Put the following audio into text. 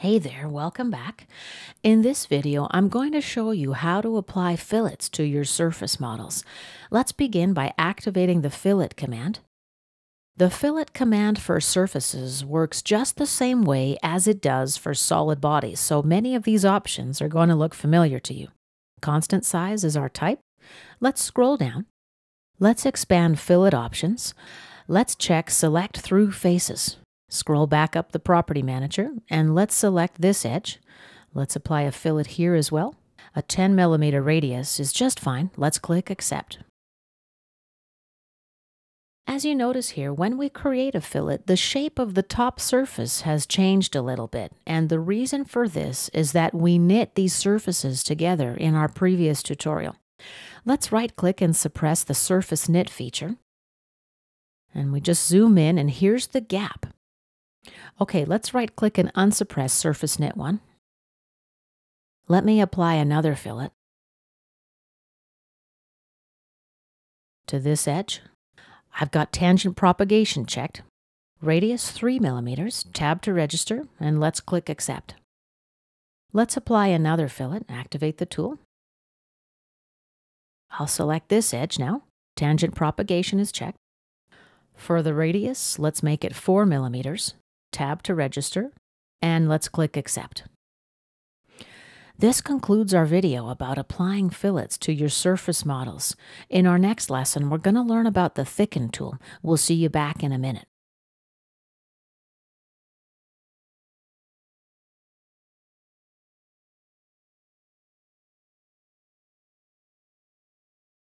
Hey there, welcome back. In this video, I'm going to show you how to apply fillets to your surface models. Let's begin by activating the fillet command. The fillet command for surfaces works just the same way as it does for solid bodies, so many of these options are going to look familiar to you. Constant size is our type. Let's scroll down. Let's expand fillet options. Let's check select through faces. Scroll back up the Property Manager, and let's select this edge. Let's apply a fillet here as well. A 10mm radius is just fine. Let's click Accept. As you notice here, when we create a fillet, the shape of the top surface has changed a little bit, and the reason for this is that we knit these surfaces together in our previous tutorial. Let's right-click and suppress the Surface Knit feature, and we just zoom in, and here's the gap. Okay, let's right-click and unsuppress Surface Knit 1. Let me apply another fillet to this edge. I've got Tangent Propagation checked. Radius 3mm, tab to register, and let's click Accept. Let's apply another fillet, activate the tool. I'll select this edge now. Tangent Propagation is checked. For the radius, let's make it 4mm. Tab to register, and let's click Accept. This concludes our video about applying fillets to your surface models. In our next lesson, we're going to learn about the Thicken tool. We'll see you back in a minute.